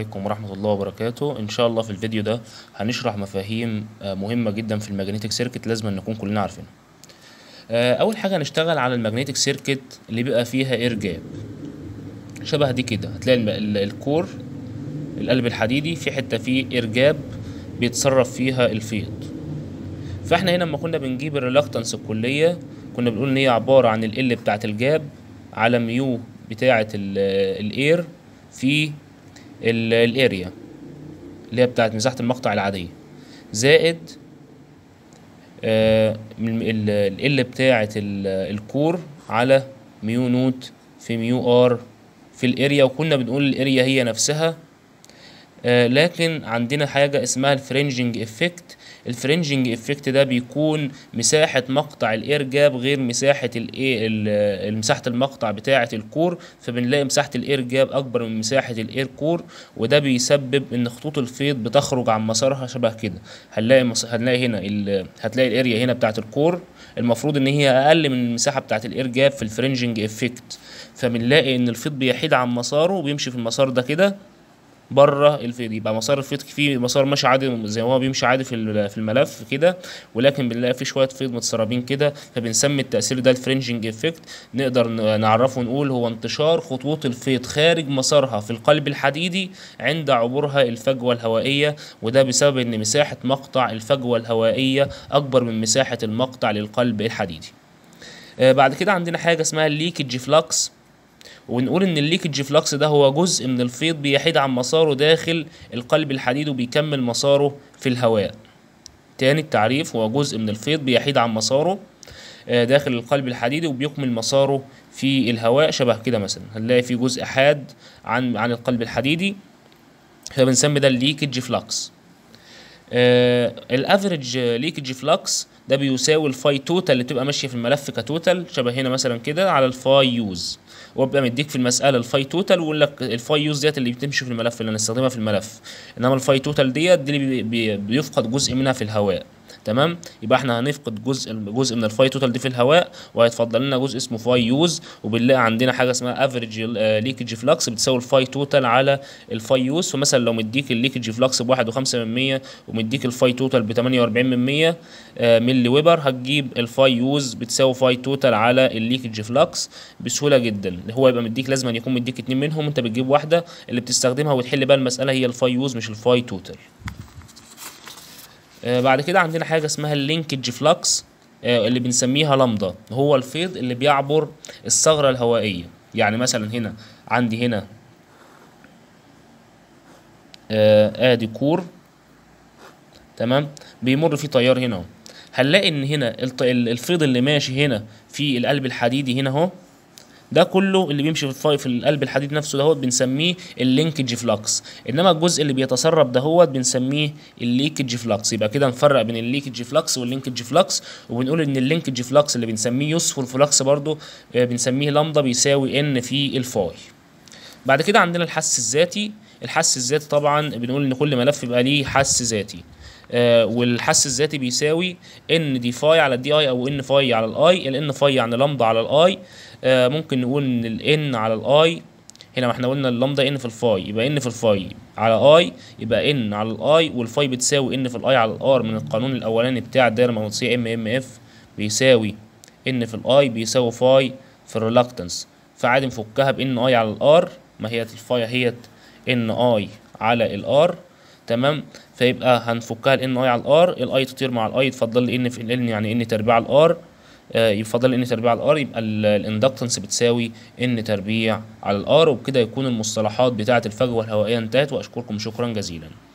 عليكم ورحمة الله وبركاته. إن شاء الله في الفيديو ده هنشرح مفاهيم مهمة جدا في الماجنتيك سيركت، لازم نكون كلنا عارفينها. أول حاجة هنشتغل على الماجنتيك سيركت اللي بيبقى فيها إير جاب شبه دي كده. هتلاقي الكور القلب الحديدي في حتة فيه إير جاب بيتصرف فيها الفيض. فإحنا هنا لما كنا بنجيب الريلاكتنس الكلية كنا بنقول إن هي عبارة عن ال بتاعة الجاب على ميو بتاعة الإير في الاريا اللي هي بتاعت مساحة المقطع العادية، زائد ال بتاعة الكور على ميو نوت في ميو ار في الاريا. وكنا بنقول الاريا هي نفسها، لكن عندنا حاجة اسمها الفرنجنج افكت. الفرنجنج افكت ده بيكون مساحة مقطع الاير جاب غير مساحة مساحة المقطع بتاعة الكور، فبنلاقي مساحة الاير جاب اكبر من مساحة الاير كور، وده بيسبب ان خطوط الفيض بتخرج عن مسارها شبه كده. هنلاقي هنا هتلاقي الاريا هنا بتاعة الكور المفروض ان هي اقل من المساحة بتاعة الاير جاب في الفرنجنج افكت، فبنلاقي ان الفيض بيحيد عن مساره وبيمشي في المسار ده كده بره الفيض. يبقى مسار الفيض فيه مسار ماشي عادي زي ما هو بيمشي عادي في الملف كده، ولكن بنلاقي فيه شويه فيض متسربين كده، فبنسمي التاثير ده الفرنجنج افكت. نقدر نعرفه ونقول هو انتشار خطوط الفيض خارج مسارها في القلب الحديدي عند عبورها الفجوه الهوائيه، وده بسبب ان مساحه مقطع الفجوه الهوائيه اكبر من مساحه المقطع للقلب الحديدي. بعد كده عندنا حاجه اسمها الليكج فلكس، ونقول ان الليكج فلكس ده هو جزء من الفيض بيحيد عن مساره داخل القلب الحديد وبيكمل مساره في الهواء. تاني التعريف هو جزء من الفيض بيحيد عن مساره داخل القلب الحديدي وبيكمل مساره في الهواء شبه كده. مثلا هنلاقي في جزء حاد عن القلب الحديدي، فبنسمي ده الليكج فلكس. الافريج ليكج فلكس ده بيساوي الفاي توتال اللي بتبقى ماشيه في الملف كتوتال شبه هنا مثلا كده على الفاي يوز، وبيبقى مديك في المساله الفاي توتال ويقول لك الفاي يوز ديت اللي بتمشي في الملف اللي هنستخدمها في الملف، انما الفاي توتال ديت دي اللي بيفقد جزء منها في الهواء. تمام، يبقى احنا هنفقد جزء من الفاي توتال دي في الهواء، وهيتفضل لنا جزء اسمه فاي يوز، وبنلاقي عندنا حاجه اسمها افريج ليكج فلكس بتساوي الفاي توتال على الفاي يوز. فمثلا لو مديك الليكج فلكس ب 1.5% ومديك الفاي توتال ب 48% ملي ويبر، هتجيب الفاي يوز بتساوي فاي توتال على الليكج فلكس بسهوله جدا. هو يبقى مديك، لازم يكون مديك اتنين منهم، انت بتجيب واحده اللي بتستخدمها وتحل بقى المساله هي الفاي يوز مش الفاي توتال. بعد كده عندنا حاجه اسمها اللينكج فلكس اللي بنسميها لامدا، هو الفيض اللي بيعبر الثغره الهوائيه. يعني مثلا هنا عندي هنا ادي كور، تمام، بيمر فيه تيار هنا اهو. هنلاقي ان هنا الفيض اللي ماشي هنا في القلب الحديدي هنا اهو، ده كله اللي بيمشي في القلب الحديد نفسه دهوت بنسميه اللينكج فلكس، انما الجزء اللي بيتسرب دهوت بنسميه الليكج فلكس. يبقى كده نفرق بين الليكج فلكس واللينكج فلكس، وبنقول ان اللينكج فلكس اللي بنسميه يوسفول فلكس برضو بنسميه لامدا بيساوي ان في الفاي. بعد كده عندنا الحس الذاتي. الحس الذاتي طبعا بنقول ان كل ملف بيبقى ليه حس ذاتي، والحس الذاتي بيساوي ان دي فاي على الدي اي او ان فاي على الاي، الان فاي يعني لامدا على الاي. ممكن نقول ان الان على الاي، هنا ما احنا قلنا اللامدا ان في الفاي، يبقى ان في الفاي على اي يبقى ان على الاي، والفاي بتساوي ان في الاي على الار من القانون الاولاني بتاع الدايره المغناطيسيه ام ام اف، بيساوي ان في الاي بيساوي فاي في الريلاكتنس. فعادي نفكها بان اي على الار، ما هي الفاي هي ان اي على الار، تمام. فيبقى هنفكها ال اي على الار، الاي تطير مع الاي يتفضل لي ان في ال يعني ان تربيع الار، يفضل ان تربيع الار، يبقى الاندكتنس بتساوي ان تربيع على الار. وبكده يكون المصطلحات بتاعه الفجوه الهوائيه انتهت، واشكركم شكرا جزيلا.